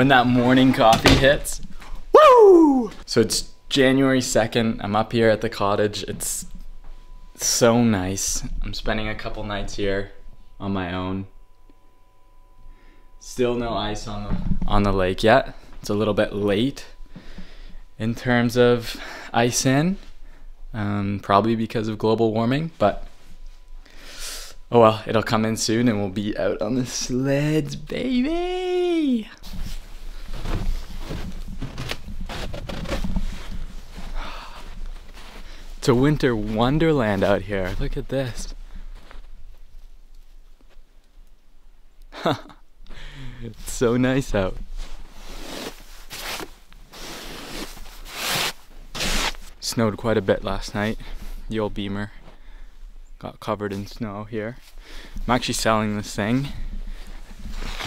when that morning coffee hits. Woo! So it's January 2nd. I'm up here at the cottage. It's so nice. I'm spending a couple nights here on my own. Still no ice on the lake yet. It's a little bit late in terms of ice in, probably because of global warming, but oh well, it'll come in soon and we'll be out on the sleds, baby. It's a winter wonderland out here. Look at this. It's so nice out. Snowed quite a bit last night. The old Beamer got covered in snow here. I'm actually selling this thing.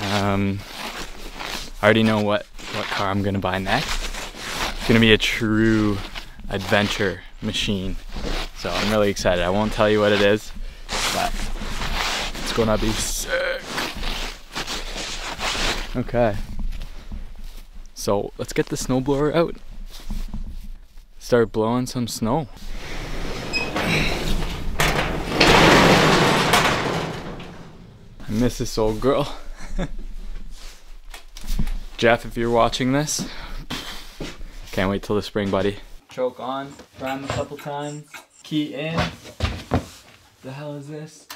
I already know what car I'm gonna buy next. It's gonna be a true adventure machine. So I'm really excited. I won't tell you what it is, but it's gonna be sick. Okay, so let's get the snowblower out. Start blowing some snow. I miss this old girl. Jeff, if you're watching this, can't wait till the spring, buddy. Choke on, prime a couple times, key in. The hell is this?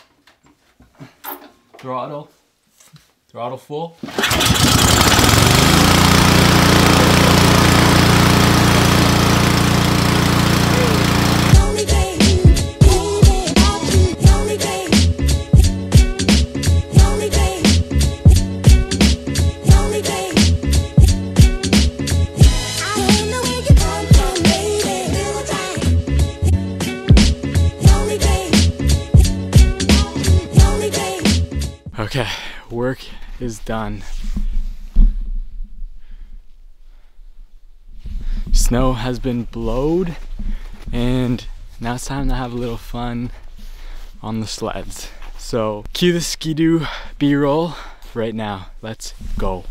Throttle. Throttle full. Okay, work is done. Snow has been blowed, and now it's time to have a little fun on the sleds. So cue the Ski-Doo B-roll right now. Let's go.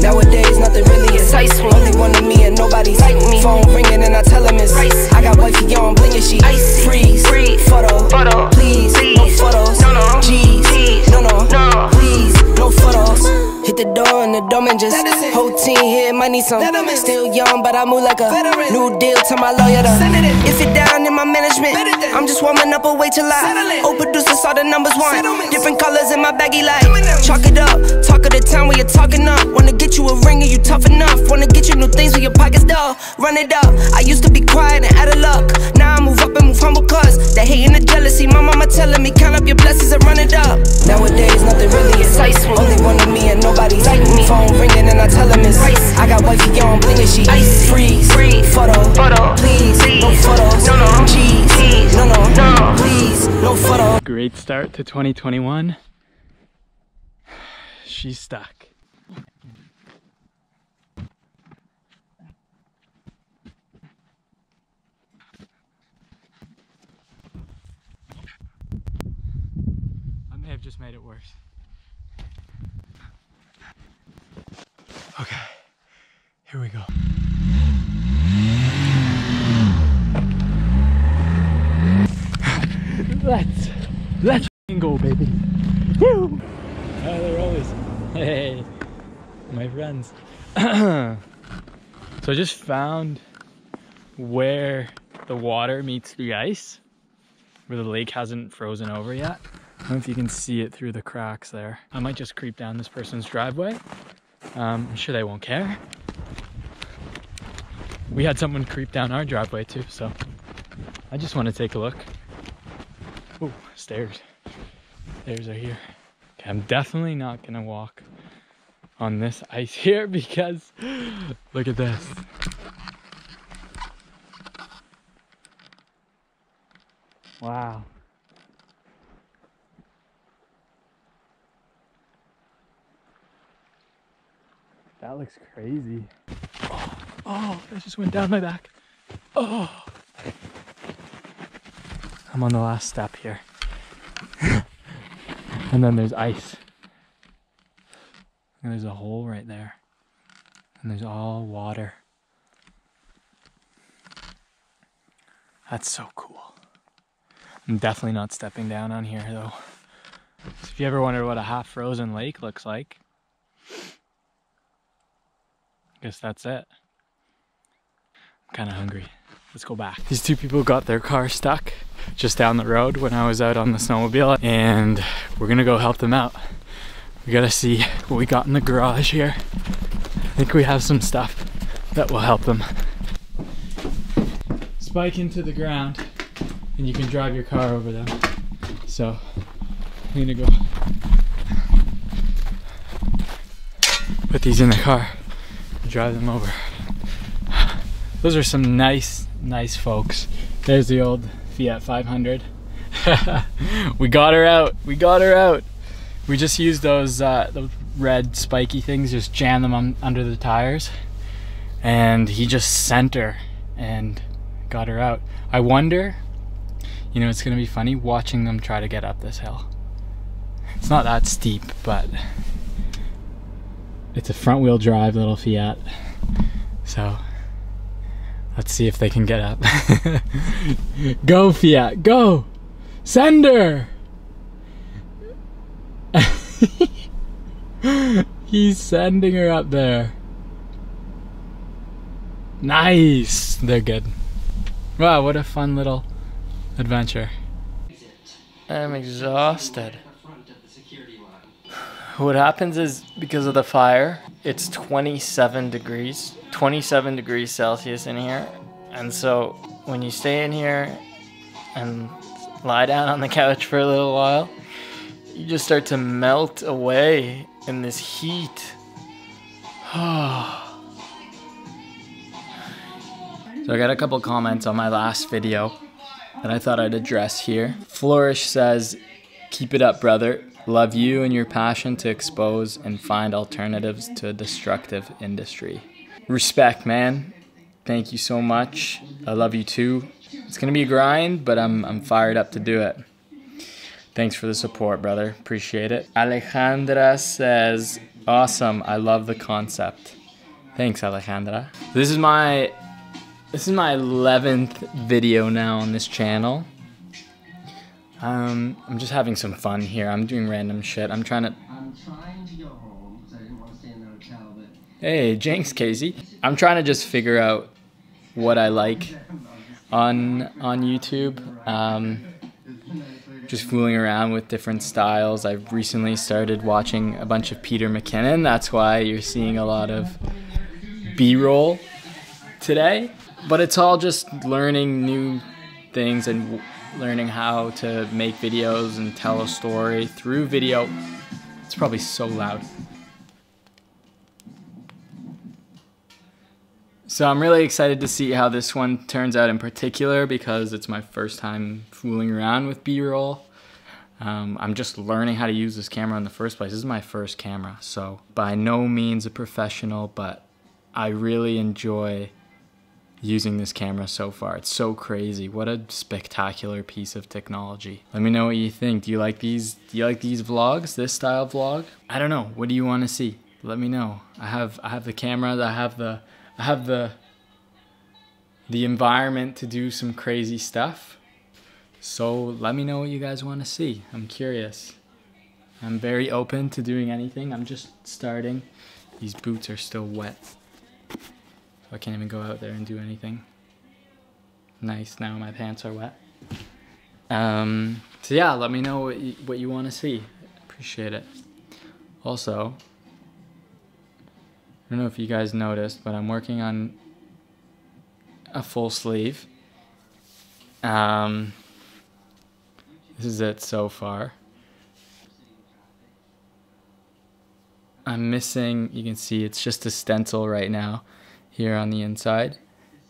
Nowadays, nothing really is ice. Only one of me and nobody like me. Phone ringing and I tell him it's ice. I got wifey on, blingin' she ice. Freeze, freeze, photo, photo, please, no photos, no, no, G's, no, no, no, please, no photos. Hit the door in the dome and just whole team here might need some. Still young, but I move like a new deal to my lawyer. If it down in my management, I'm just warming up a way till I overproduce all the numbers one. Different colors in my baggy light. Chalk it up, talk of the time when you're talking up. Wanna get you a ring and you tough enough. Wanna get you new things with your pockets dull. Run it up. I used to be quiet and out of luck. Now I move up and move humble cause that hate and the jealousy. My mama telling me count up your blessings and run it up. Nowadays nothing really is ice. Only one of me and nobody like me. Phone ringing and I tell him it's ice. I got wifey on blingin' she ice. Freeze, freeze, photo, photo, please, no photos, no, no, G's, no, no, no, please, no photo. Great start to 2021. She's stuck. I've just made it worse. Okay, here we go. Let's go, baby. Woo! Oh, they're always, hey, my friends. So I just found where the water meets the ice, where the lake hasn't frozen over yet. I don't know if you can see it through the cracks there. I might just creep down this person's driveway. I'm sure they won't care. We had someone creep down our driveway too, so I just want to take a look. Oh, stairs. Stairs are here. Okay, I'm definitely not gonna walk on this ice here because look at this. Wow. That looks crazy. Oh. Oh, it just went down my back. Oh. I'm on the last step here. And then there's ice. And there's a hole right there. And there's all water. That's so cool. I'm definitely not stepping down on here though. If you ever wonder what a half frozen lake looks like, I guess that's it. I'm kind of hungry. Let's go back. These two people got their car stuck just down the road when I was out on the snowmobile, and we're gonna go help them out. We gotta see what we got in the garage here. I think we have some stuff that will help them. Spike into the ground and you can drive your car over them. So I'm gonna go put these in the car and drive them over. Those are some nice folks. There's the old Fiat 500. We got her out. We just used those red spiky things, just jammed them under the tires, and he just sent her and got her out. I wonder, you know, it's gonna be funny watching them try to get up this hill. It's not that steep, but it's a front wheel drive little Fiat, so let's see if they can get up. Go Fiat, go! Send her! He's sending her up there. Nice! They're good. Wow, what a fun little adventure. I'm exhausted. What happens is, because of the fire, it's 27 degrees Celsius in here. And so when you stay in here and lie down on the couch for a little while, you just start to melt away in this heat. So I got a couple comments on my last video that I thought I'd address here. Flourish says, "Keep it up, brother. Love you and your passion to expose and find alternatives to a destructive industry." Respect, man. Thank you so much. I love you too. It's gonna be a grind, but I'm fired up to do it. Thanks for the support, brother. Appreciate it. Alejandra says, "Awesome. I love the concept." Thanks, Alejandra. This is my 11th video now on this channel. I'm just having some fun here. I'm doing random shit. I'm trying to go home because I didn't want to stay in the hotel, but... Hey, Jenks Casey. I'm trying to just figure out what I like on YouTube. Just fooling around with different styles. I've recently started watching a bunch of Peter McKinnon. That's why you're seeing a lot of B-roll today. But it's all just learning new things and learning how to make videos and tell a story through video. It's probably so loud. So I'm really excited to see how this one turns out in particular because it's my first time fooling around with B-roll. I'm just learning how to use this camera in the first place. This is my first camera, so by no means a professional, but I really enjoy using this camera so far. It's so crazy. What a spectacular piece of technology. Let me know what you think. Do you like these? Do you like these vlogs? This style vlog? I don't know. What do you want to see? Let me know. I have the cameras. I have the environment to do some crazy stuff. So let me know what you guys want to see. I'm curious. I'm very open to doing anything. I'm just starting. These boots are still wet. I can't even go out there and do anything. Nice, now my pants are wet. So yeah, let me know what you want to see. Appreciate it. Also, I don't know if you guys noticed, but I'm working on a full sleeve. This is it so far. I'm missing, you can see it's just a stencil right now here on the inside.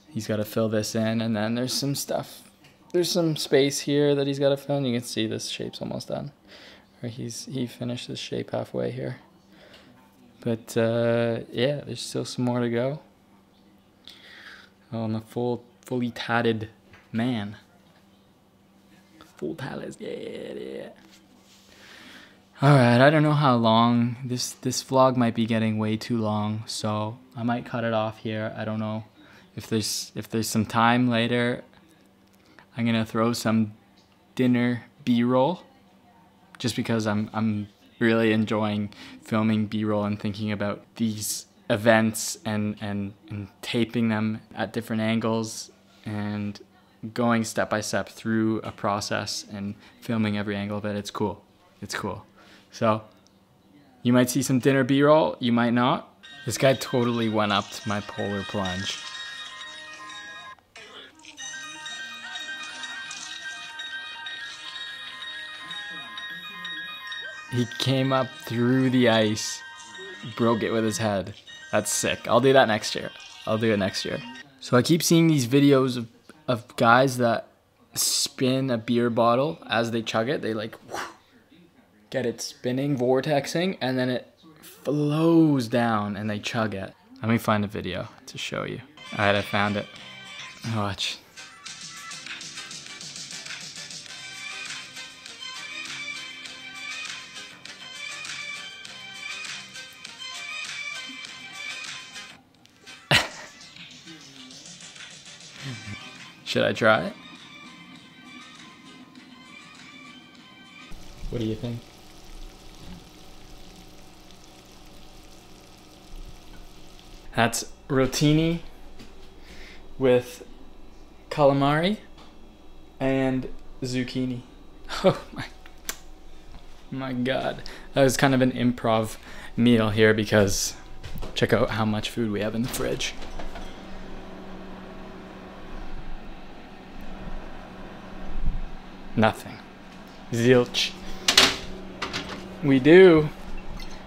He's got to fill this in, and then there's some stuff. There's some space here that he's got to fill, and you can see this shape's almost done. Or he finished this shape halfway here. But yeah, there's still some more to go. I'm a fully tatted man. Full talus, yeah. Alright, I don't know how long. This vlog might be getting way too long, so I might cut it off here. I don't know if there's some time later. I'm gonna throw some dinner B-roll, just because I'm really enjoying filming B-roll and thinking about these events and taping them at different angles and going step by step through a process and filming every angle of it. It's cool. It's cool. So you might see some dinner B-roll, you might not. This guy totally one-upped my polar plunge. He came up through the ice, broke it with his head. That's sick. I'll do that next year. I'll do it next year. So I keep seeing these videos of guys that spin a beer bottle as they chug it. They like get it spinning, vortexing, and then it flows down and they chug it. Let me find a video to show you. All right, I found it. Watch. Should I try it? What do you think? That's rotini with calamari and zucchini. Oh my God. That was kind of an improv meal here because check out how much food we have in the fridge. Nothing. Zilch. We do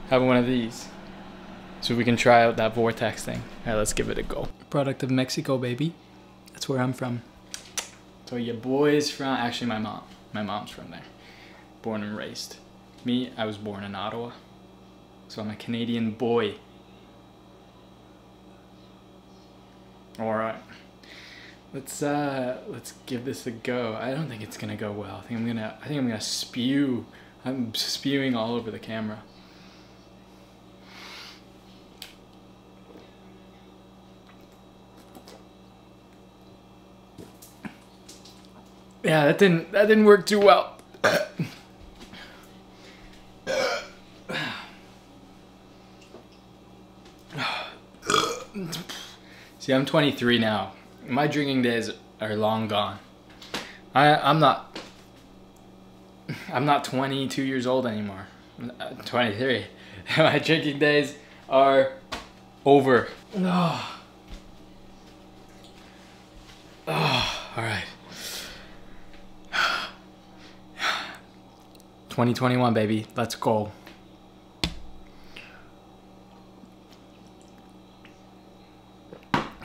have one of these. So we can try out that vortex thing. All right, let's give it a go. Product of Mexico, baby. That's where I'm from. So your boy's from, actually my mom. My mom's from there. Born and raised. Me, I was born in Ottawa. So I'm a Canadian boy. All right. Let's give this a go. I don't think it's gonna go well. I think I'm gonna spew. I'm spewing all over the camera. Yeah, that didn't work too well. See, I'm 23 now. My drinking days are long gone. I'm not 22 years old anymore. I'm 23. My drinking days are over. Oh. Oh, all right. 2021, baby. Let's go.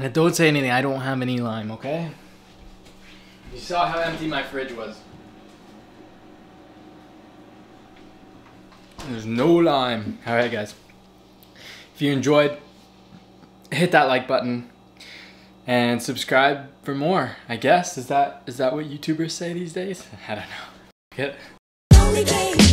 And don't say anything, I don't have any lime, okay? You saw how empty my fridge was. There's no lime. All right, guys. If you enjoyed, hit that like button and subscribe for more, I guess. Is that what YouTubers say these days? I don't know. Get it?